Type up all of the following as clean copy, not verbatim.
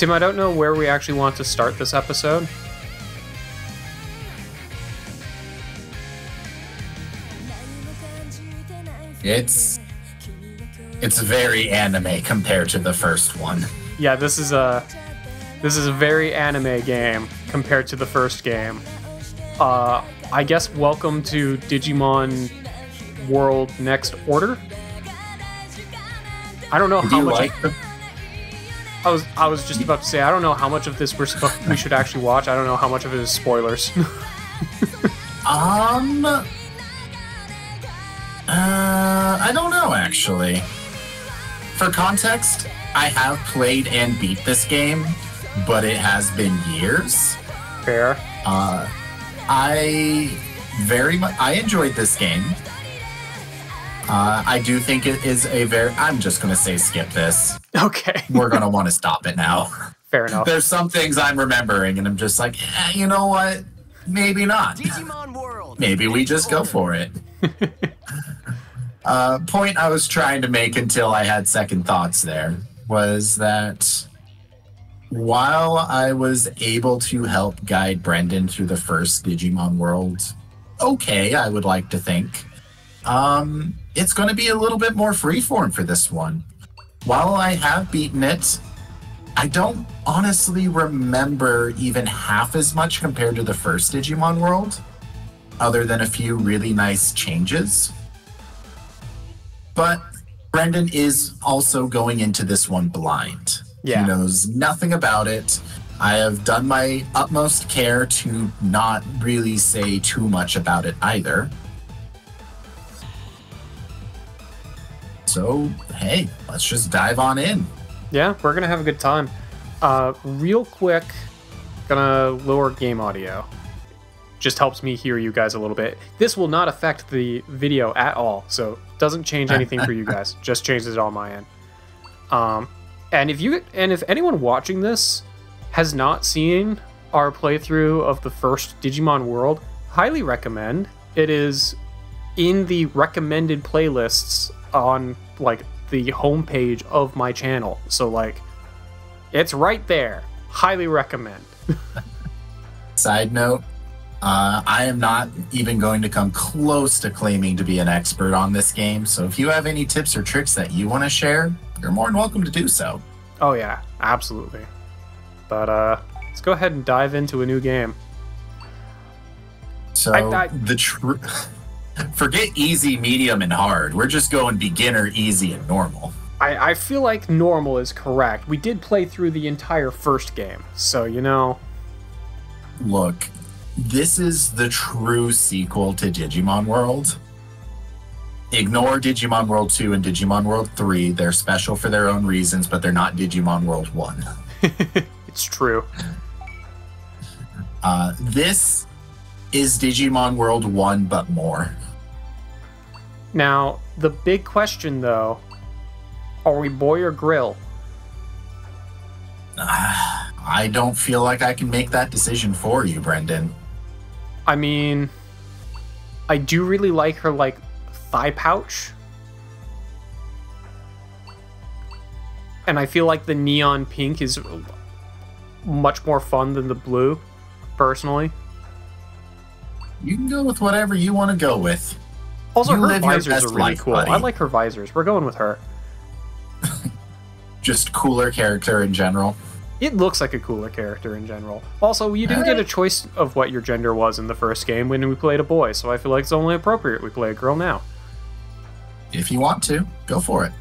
Tim, I don't know where we actually want to start this episode. It's very anime compared to the first one. Yeah, this is a very anime game compared to the first game. I guess welcome to Digimon World Next Order. I don't know how much. I was just about to say I don't know how much of this we should actually watch. I don't know how much of it is spoilers. I don't know, actually. For context, I have played and beat this game, but it has been years. Fair. I enjoyed this game. I do think it is a very... I'm just going to say skip this. Okay. We're going to want to stop it now. Fair enough. There's some things I'm remembering, and I'm just like, eh, you know what? Maybe not. Digimon World. Maybe we just go for it. Point I was trying to make until I had second thoughts there was that while I was able to help guide Brendan through the first Digimon World, okay, I would like to think, it's going to be a little bit more freeform for this one. While I have beaten it, I don't honestly remember even half as much compared to the first Digimon World, other than a few really nice changes. But Brendan is also going into this one blind. Yeah. He knows nothing about it. I have done my utmost care to not really say too much about it either. So, hey, let's just dive on in. Yeah, we're going to have a good time. Real quick, going to lower game audio. Just helps me hear you guys a little bit. This will not affect the video at all, so doesn't change anything for you guys. Just changes it on my end. And if anyone watching this has not seen our playthrough of the first Digimon World, highly recommend. It is in the recommended playlists on like the homepage of my channel. So like, it's right there. Highly recommend. Side note. I am not even going to come close to claiming to be an expert on this game, so if you have any tips or tricks that you want to share, you're more than welcome to do so. Oh yeah, absolutely. But let's go ahead and dive into a new game. So forget easy, medium, and hard. We're just going beginner, easy, and normal. I feel like normal is correct. We did play through the entire first game, so you know. Look. This is the true sequel to Digimon World. Ignore Digimon World 2 and Digimon World 3. They're special for their own reasons, but they're not Digimon World 1. It's true. This is Digimon World 1, but more. Now, the big question, though, are we boy or grill? I don't feel like I can make that decision for you, Brendan. I mean, I do really like her, like, thigh pouch. And I feel like the neon pink is much more fun than the blue, personally. You can go with whatever you want to go with. Also, her visors are really cool. I like her visors. We're going with her. Just cooler character in general. It looks like a cooler character in general. Also, you didn't get a choice of what your gender was in the first game when we played a boy, so I feel like it's only appropriate we play a girl now. If you want to, go for it.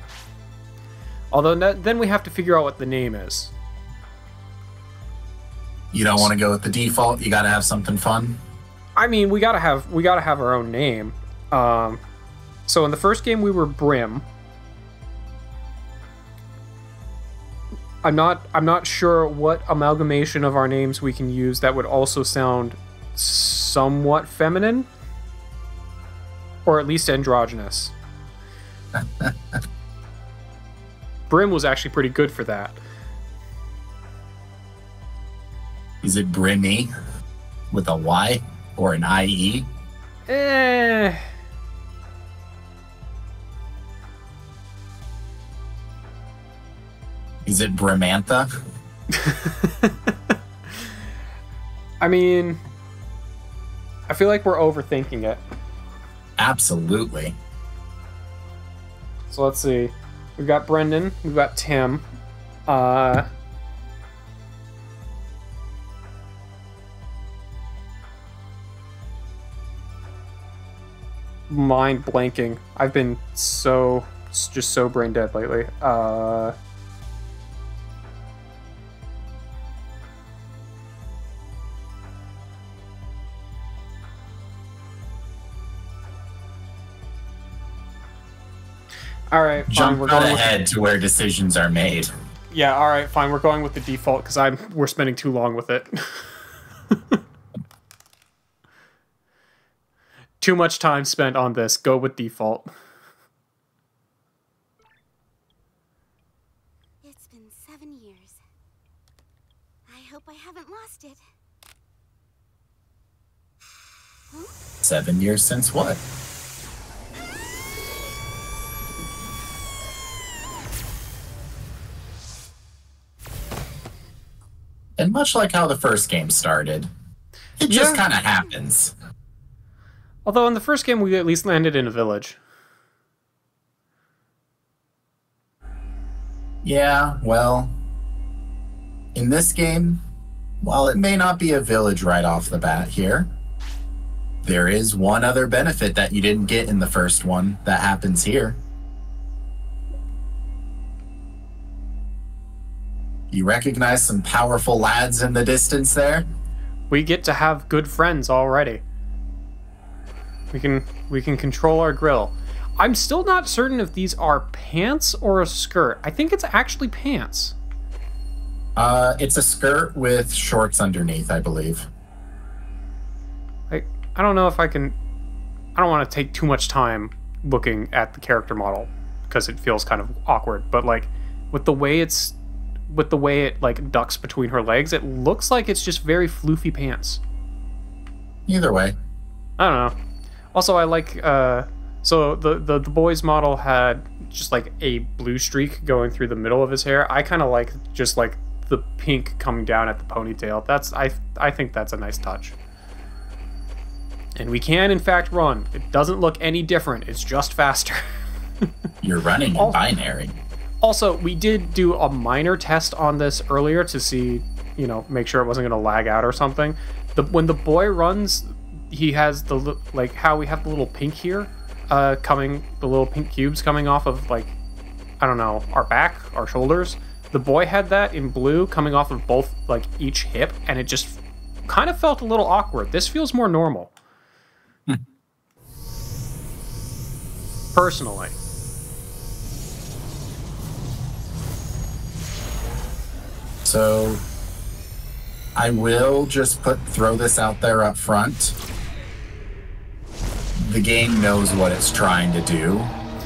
Although, then we have to figure out what the name is. You don't want to go with the default? You gotta have something fun? I mean, we gotta have our own name. So in the first game, we were Brim. I'm not sure what amalgamation of our names we can use that would also sound somewhat feminine, or at least androgynous. Brim was actually pretty good for that. Is it Brimmy with a Y or an IE? Is it Brimantha? I mean, I feel like we're overthinking it. Absolutely. So let's see. We've got Brendan. We've got Tim. Mind blanking. I've been just so brain dead lately. All right, fine. Jump ahead to where decisions are made. Yeah, all right, fine. We're going with the default because we're spending too long with it. Too much time spent on this. Go with default. It's been 7 years. I hope I haven't lost it. Huh? 7 years since what? And much like how the first game started, it just kind of happens. Although in the first game, we at least landed in a village. Yeah, well, in this game, while it may not be a village right off the bat here, there is one other benefit that you didn't get in the first one that happens here. You recognize some powerful lads in the distance there? We get to have good friends already. We can control our grill. I'm still not certain if these are pants or a skirt. I think it's actually pants. It's a skirt with shorts underneath, I believe. I don't know if I can... I don't want to take too much time looking at the character model because it feels kind of awkward, but like with the way it like ducks between her legs, it looks like it's just very floofy pants. Either way, I don't know. Also, I like so the boy's model had just like a blue streak going through the middle of his hair. I kind of like just like the pink coming down at the ponytail. That's I think that's a nice touch. And we can in fact run. It doesn't look any different. It's just faster. You're running in binary. Also, we did do a minor test on this earlier to see, you know, make sure it wasn't going to lag out or something. When the boy runs, he has the, like, how we have the little pink here, the little pink cubes coming off of, like, I don't know, our back, our shoulders. The boy had that in blue coming off of both, like, each hip, and it just kind of felt a little awkward. This feels more normal. Personally. So I will just throw this out there up front. The game knows what it's trying to do,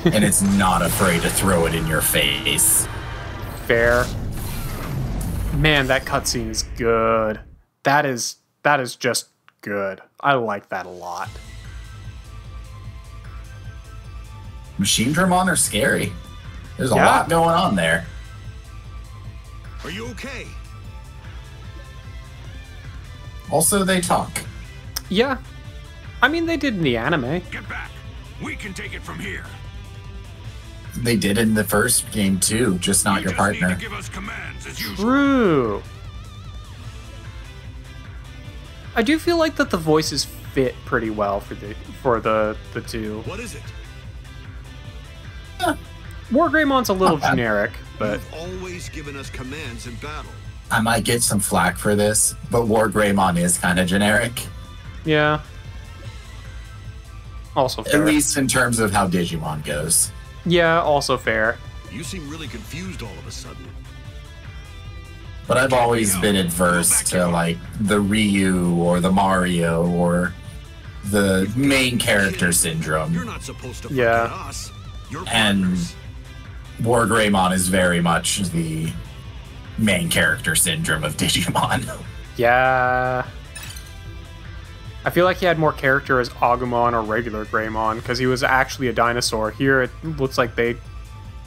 and it's not afraid to throw it in your face. Fair. Man, that cutscene is good. That is just good. I like that a lot. Machinedramon are scary. There's a lot going on there. Are you okay? Also, they talk. Yeah. I mean, they did in the anime. Get back. We can take it from here. They did in the first game, too, just not your partner. Need to give us commands as usual. True. I do feel like that the voices fit pretty well for the two. What is it? Yeah. WarGreymon's a little generic. But you've always given us commands in battle. I might get some flack for this, but WarGreymon is kind of generic. Yeah. Also fair. At least in terms of how Digimon goes. Yeah, also fair. You seem really confused all of a sudden. But I've always been adverse to, like, the Ryu or the Mario or the main character syndrome. You're not supposed to forget us. You're partners. WarGreymon is very much the main character syndrome of Digimon. Yeah. I feel like he had more character as Agumon or regular Greymon because he was actually a dinosaur. Here it looks like they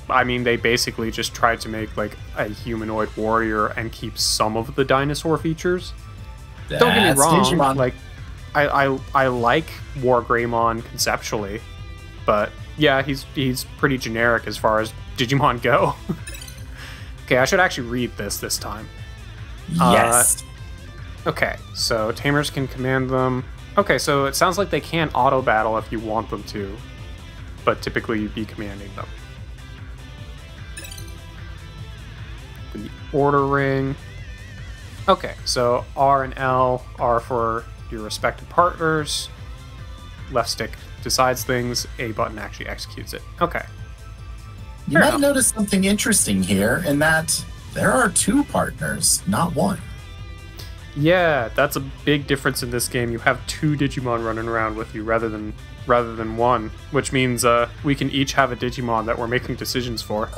I mean, they basically just tried to make, like, a humanoid warrior and keep some of the dinosaur features. Don't get me wrong, Digimon. Like, I like WarGreymon conceptually, but yeah, he's pretty generic as far as Digimon go. Okay, I should actually read this time. Yes. Okay, so tamers can command them. Okay, so it sounds like they can auto battle if you want them to, but typically you'd be commanding them. The order ring. Okay, so R and L are for your respective partners. Left stick decides things, A button actually executes it. Okay. You might notice something interesting here in that there are two partners, not one. Yeah, that's a big difference in this game. You have two Digimon running around with you rather than one, which means we can each have a Digimon that we're making decisions for.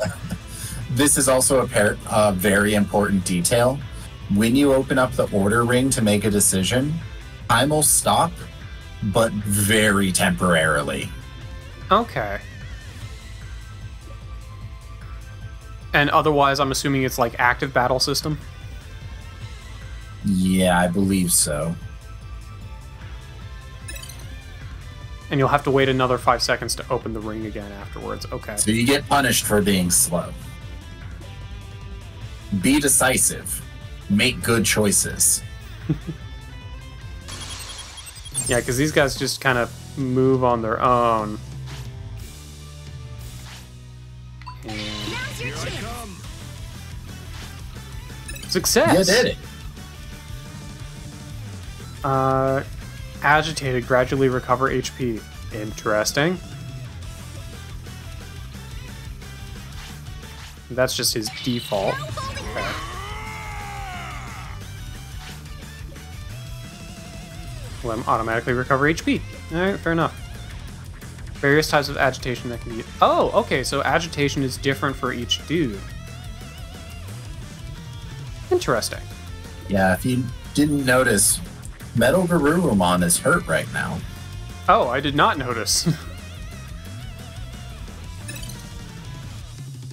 This is also a very important detail. When you open up the order ring to make a decision, time will stop, but very temporarily. Okay. And otherwise, I'm assuming it's like active battle system? Yeah, I believe so. And you'll have to wait another 5 seconds to open the ring again afterwards. Okay. So you get punished for being slow. Be decisive. Make good choices. Yeah, because these guys just kind of move on their own. Here I come. Success! You did it! Agitated, gradually recover HP. Interesting. That's just his default. Okay. Let him automatically recover HP. Alright, fair enough. Various types of agitation that can be... Oh, okay, so agitation is different for each dude. Interesting. Yeah, if you didn't notice, Metalgarurumon is hurt right now. Oh, I did not notice.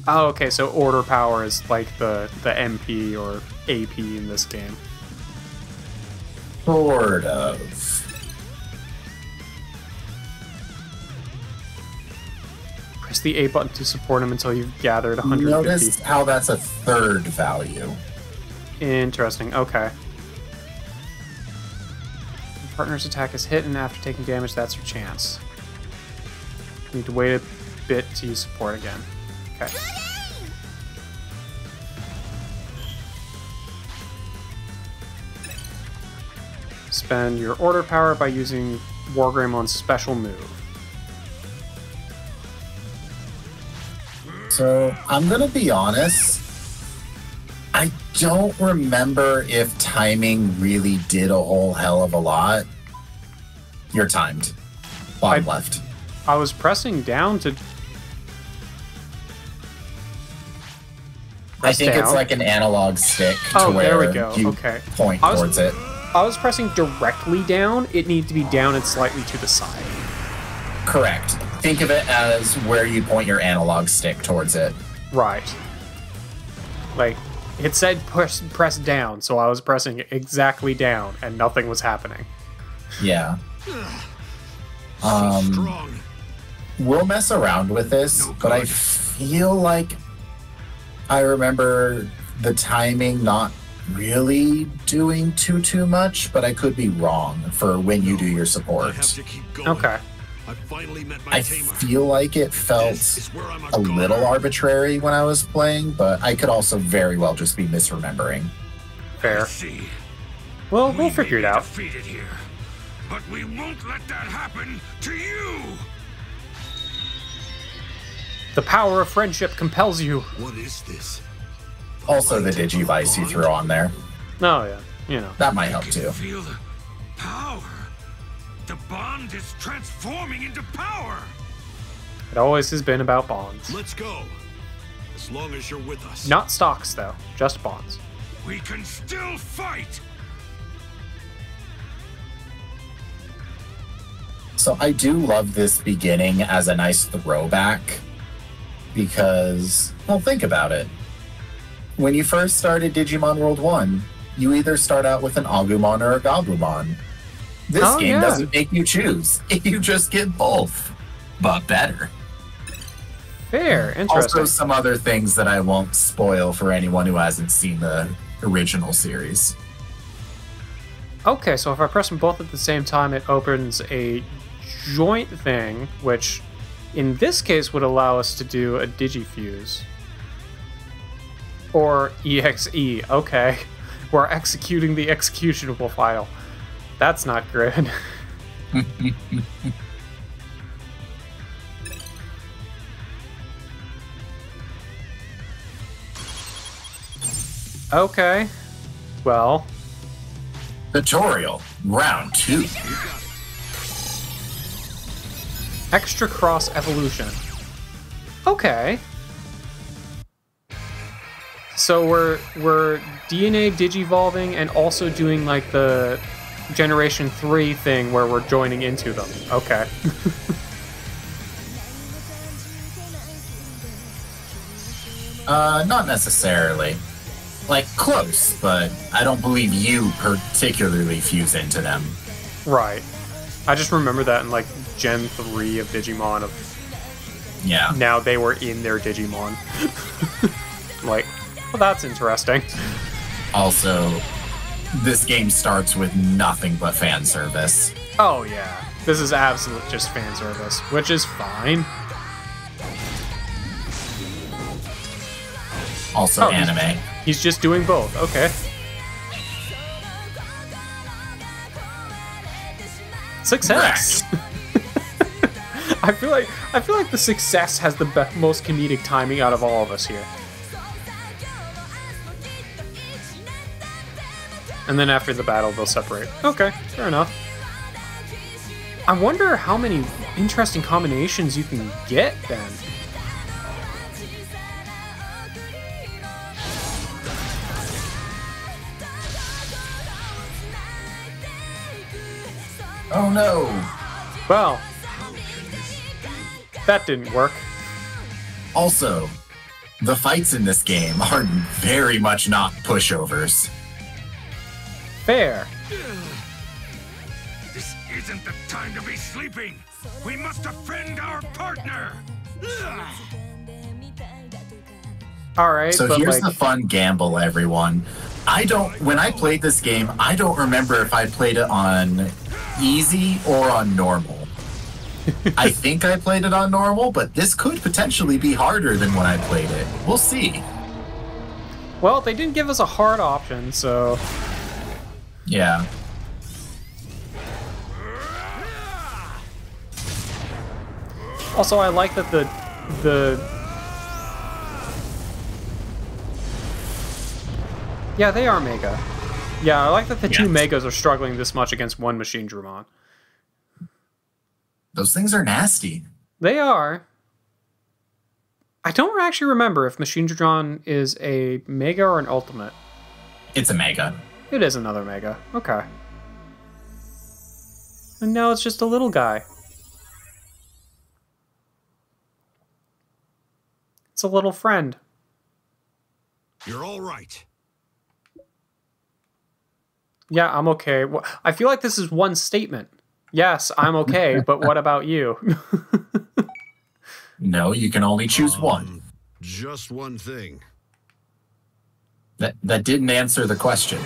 Oh, okay, so order power is like the MP or AP in this game. Sort of. Press the A button to support him until you've gathered 150. Notice how that's a third value. Interesting, okay. Your partner's attack is hit, and after taking damage, that's your chance. You need to wait a bit to use support again. Okay. Spend your order power by using WarGreymon's special move. So, I'm going to be honest, I don't remember if timing really did a whole hell of a lot. You're timed. Bottom left. I was pressing down to... I think it's like an analog stick to where you point towards it. I was pressing directly down. It needs to be down and slightly to the side. Correct. Think of it as where you point your analog stick towards it. Right. Like, it said press down, so I was pressing exactly down, and nothing was happening. Yeah. We'll mess around with this, but I feel like I remember the timing not really doing too much, but I could be wrong for when you do your support. Okay. I feel like it felt a little arbitrary when I was playing, but I could also very well just be misremembering. Fair. Well, we'll figure it out. But we won't let that happen to you. The power of friendship compels you. What is this? Also the digivice you threw on there. Oh, yeah. You know. That might help, too. Feel the power. The bond is transforming into power. It always has been about bonds. Let's go. As long as you're with us. Not stocks, though. Just bonds. We can still fight. So I do love this beginning as a nice throwback because, well, think about it. When you first started Digimon World 1, you either start out with an Agumon or a Gabumon. This game doesn't make you choose. You just get both, but better. Fair, interesting. Also, some other things that I won't spoil for anyone who hasn't seen the original series. Okay, so if I press them both at the same time, it opens a joint thing, which in this case would allow us to do a Digifuse. Or EXE, okay. We're executing the executionable file. That's not good. Okay. Well. Tutorial, round 2. Extra cross evolution. Okay. So we're DNA digivolving and also doing like the Generation 3 thing where we're joining into them. Okay. Not necessarily. Like, close, but I don't believe you particularly fuse into them. Right. I just remember that in, like, Gen 3 of Digimon. Yeah. Now they were in their Digimon. Like, well, that's interesting. Also, this game starts with nothing but fan service. Oh, yeah. This is absolute just fan service, which is fine. Also anime. He's just doing both. Okay. Success. I feel like the success has the most comedic timing out of all of us here. And then after the battle, they'll separate. Okay, fair enough. I wonder how many interesting combinations you can get then. Oh no! Well, that didn't work. Also, the fights in this game are very much not pushovers. Fair. This isn't the time to be sleeping. We must defend our partner. All right. So but here's the fun gamble, everyone. When I played this game, I don't remember if I played it on easy or on normal. I think I played it on normal, but this could potentially be harder than when I played it. We'll see. Well, they didn't give us a hard option, so. Yeah. Also, I like that yeah, they are Mega. Yeah, I like that the two Megas are struggling this much against one Machinedramon. Those things are nasty. They are. I don't actually remember if Machinedramon is a Mega or an Ultimate. It's a Mega. It is another Mega. Okay. And now it's just a little guy. It's a little friend. You're all right. Yeah, I'm okay. I feel like this is one statement. Yes, I'm okay, but what about you? No, you can only choose one. Just one thing. That didn't answer the question.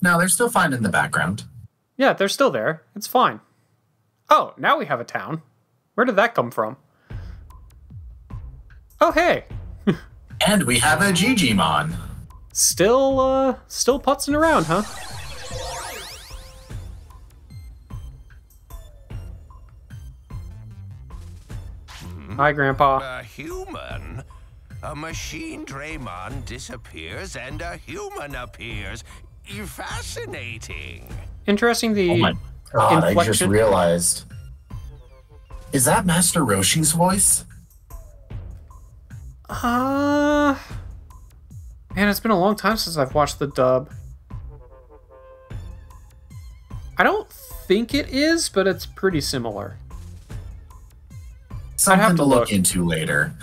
No, they're still fine in the background. Yeah, they're still there. It's fine. Oh, now we have a town. Where did that come from? Oh, hey. And we have a Gigimon. Still putzing around, huh? Hi, Grandpa. A human? A Machinedramon disappears and a human appears. Fascinating. Interesting the inflection. Oh my God, I just realized. Is that Master Roshi's voice? Man, it's been a long time since I've watched the dub. I don't think it is, but it's pretty similar. something I have to look into later.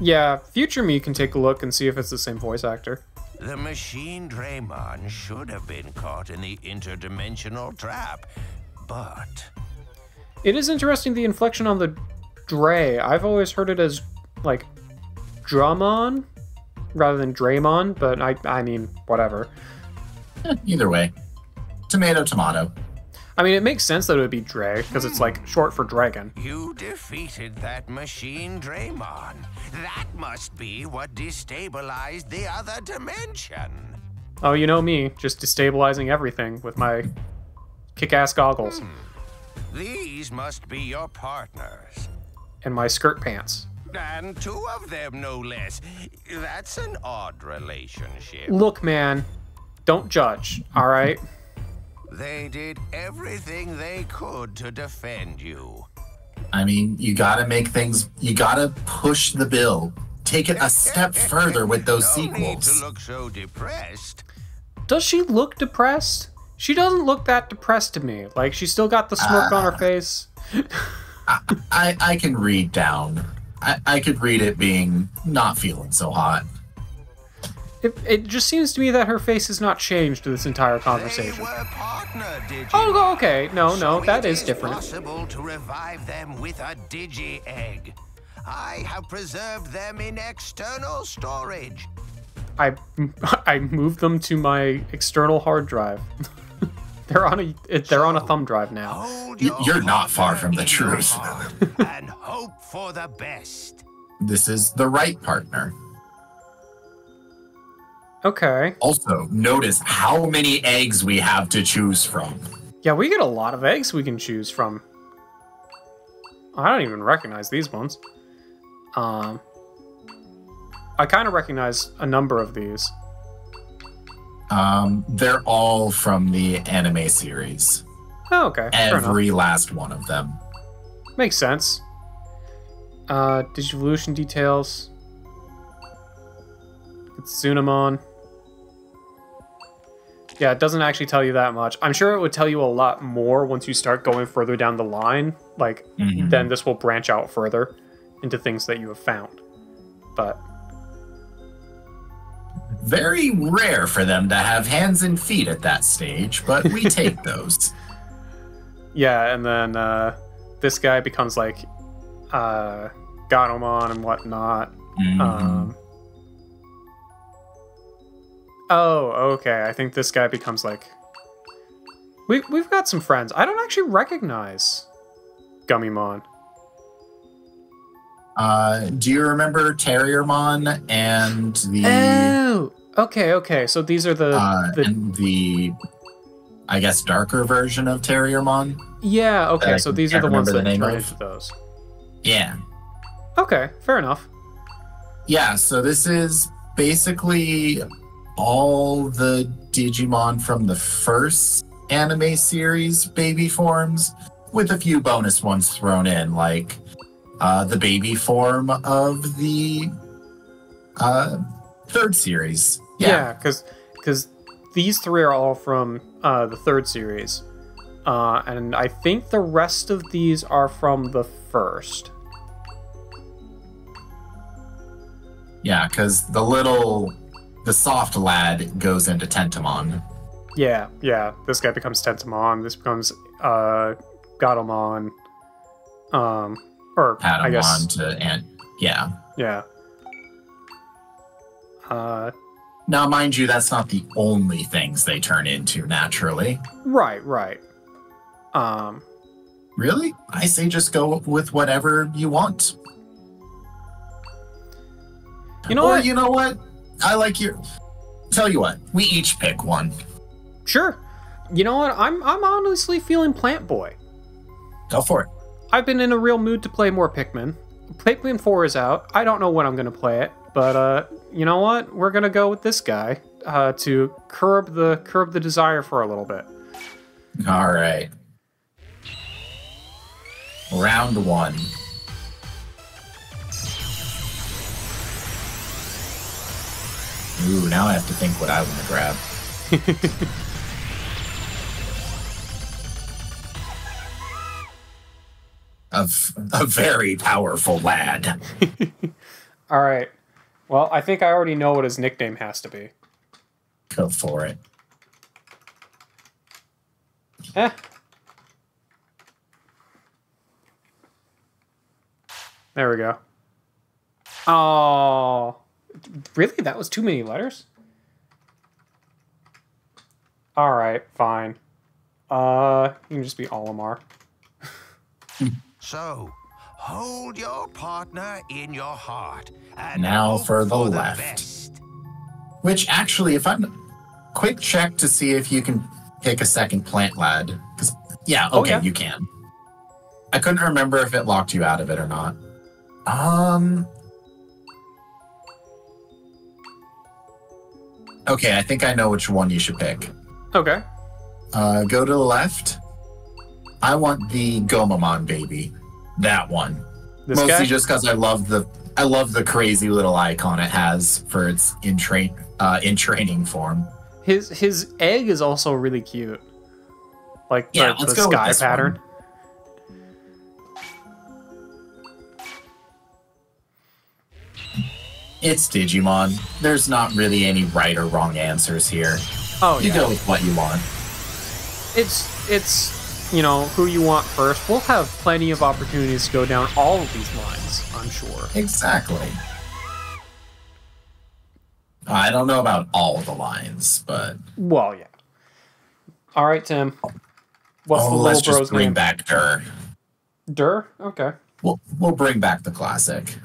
Yeah, future me can take a look and see if it's the same voice actor. The Machinedramon should have been caught in the interdimensional trap, but... It is interesting, the inflection on the Dre. I've always heard it as, like, Dramon rather than Draymon, but I mean, whatever. Either way. Tomato, tomato. I mean, it makes sense that it would be Dre, because it's, like, short for dragon. You defeated that Machinedramon. That must be what destabilized the other dimension. Oh, you know me, just destabilizing everything with my kick-ass goggles. These must be your partners. And my skirt pants. And two of them, no less. That's an odd relationship. Look, man, don't judge, all right? They did everything they could to defend you. I mean, you gotta make things, you gotta push the bill. Take it a step further with those sequels. No need to look so depressed. Does she look depressed? She doesn't look that depressed to me. Like, she's still got the smirk on her face. I can read down. I could read it being not feeling so hot. It just seems to me that her face has not changed through this entire conversation. Oh, okay. No, no, that is different. It is possible to revive them with a digi-egg. I have preserved them in external storage. I moved them to my external hard drive. They're on a thumb drive now. You're not far from the truth. And hope for the best. This is the right partner. Okay. Also, notice how many eggs we have to choose from. Yeah, we get a lot of eggs we can choose from. I don't even recognize these ones. I kind of recognize a number of these. They're all from the anime series. Oh, okay. Every last one of them. Makes sense. Digivolution details. It's Zunamon. Yeah, it doesn't actually tell you that much. I'm sure it would tell you a lot more once you start going further down the line. Like, then this will branch out further into things that you have found. But... very rare for them to have hands and feet at that stage, but we take those. Yeah, and then this guy becomes, like, Gatomon and whatnot. Oh, okay. I think this guy becomes like... We've got some friends. I don't actually recognize Gummymon. Do you remember Terriermon and the... Oh! Okay, okay. So these are the... and the, I guess, darker version of Terriermon? Yeah, okay. So these are the ones that turn into those. Yeah. Okay, fair enough. Yeah, so this is basically... all the Digimon from the first anime series baby forms, with a few bonus ones thrown in, like the baby form of the third series. Yeah, because these three are all from the third series. And I think the rest of these are from the first. Yeah, because the little... the soft lad goes into Tentomon. Yeah, yeah. This guy becomes Tentomon. This becomes Gatomon. Or Patamon, I guess. Yeah. Yeah. Now, mind you, that's not the only things they turn into naturally. Right, right. Really? I say just go with whatever you want. You know what? You know what? I like your... tell you what, we each pick one. Sure. You know what? I'm honestly feeling Plant Boy. Go for it. I've been in a real mood to play more Pikmin. Pikmin 4 is out. I don't know when I'm going to play it, but you know what? We're going to go with this guy to curb the desire for a little bit. All right. Round one. Ooh, now I have to think what I want to grab. of a very powerful lad. All right. Well, I think I already know what his nickname has to be. Go for it. Eh. There we go. Oh, really? That was too many letters? All right, fine. You can just be Olimar. So, hold your partner in your heart. And now for the left. Best. Which actually, if I'm... Quick check to see if you can pick a second plant lad. Cause, yeah, okay, you can. I couldn't remember if it locked you out of it or not. Okay, I think I know which one you should pick. Okay. Go to the left. I want the Gomamon baby. That one. This Mostly guy? Just because I love the crazy little icon it has for its in training form. His egg is also really cute. Like the sky pattern. One. It's Digimon. There's not really any right or wrong answers here. Oh, you go with what you want. It's you know, who you want first. We'll have plenty of opportunities to go down all of these lines, I'm sure. Exactly. I don't know about all the lines, but... Well, yeah. All right, Tim. What's the little bro's name? Let's just bring back Dur. Dur? Okay. We'll bring back the classic.